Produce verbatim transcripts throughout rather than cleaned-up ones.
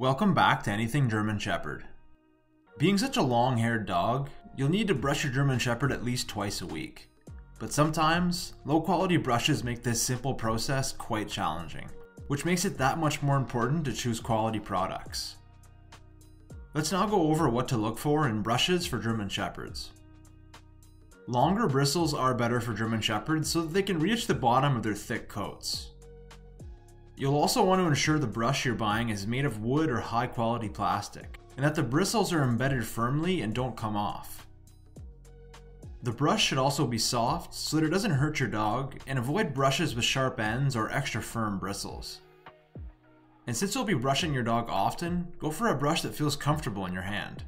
Welcome back to Anything German Shepherd. Being such a long-haired dog, you'll need to brush your German Shepherd at least twice a week. But sometimes, low-quality brushes make this simple process quite challenging, which makes it that much more important to choose quality products. Let's now go over what to look for in brushes for German Shepherds. Longer bristles are better for German Shepherds so that they can reach the bottom of their thick coats. You'll also want to ensure the brush you're buying is made of wood or high-quality plastic, and that the bristles are embedded firmly and don't come off. The brush should also be soft so that it doesn't hurt your dog, and avoid brushes with sharp ends or extra firm bristles. And since you'll be brushing your dog often, go for a brush that feels comfortable in your hand.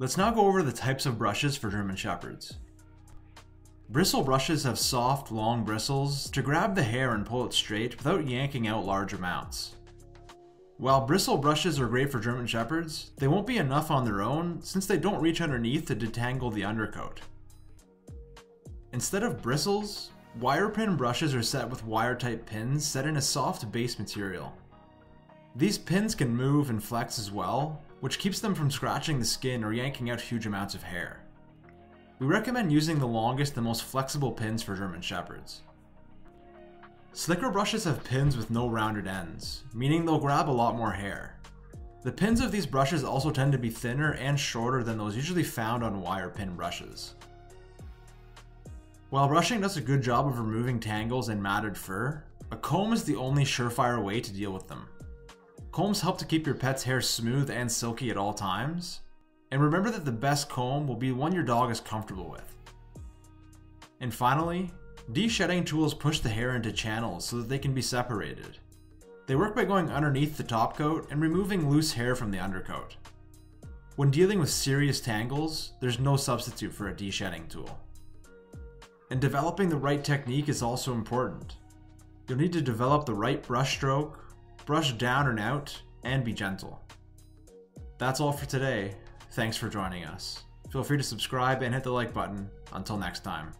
Let's now go over the types of brushes for German Shepherds. Bristle brushes have soft, long bristles to grab the hair and pull it straight without yanking out large amounts. While bristle brushes are great for German Shepherds, they won't be enough on their own since they don't reach underneath to detangle the undercoat. Instead of bristles, wire pin brushes are set with wire-type pins set in a soft base material. These pins can move and flex as well, which keeps them from scratching the skin or yanking out huge amounts of hair. We recommend using the longest and most flexible pins for German Shepherds. Slicker brushes have pins with no rounded ends, meaning they'll grab a lot more hair. The pins of these brushes also tend to be thinner and shorter than those usually found on wire pin brushes. While brushing does a good job of removing tangles and matted fur, a comb is the only surefire way to deal with them. Combs help to keep your pet's hair smooth and silky at all times, and remember that the best comb will be one your dog is comfortable with. And finally, de-shedding tools push the hair into channels so that they can be separated. They work by going underneath the top coat and removing loose hair from the undercoat. When dealing with serious tangles, there's no substitute for a de-shedding tool. And developing the right technique is also important. You'll need to develop the right brush stroke, brush down and out, and be gentle. That's all for today. Thanks for joining us. Feel free to subscribe and hit the like button. Until next time.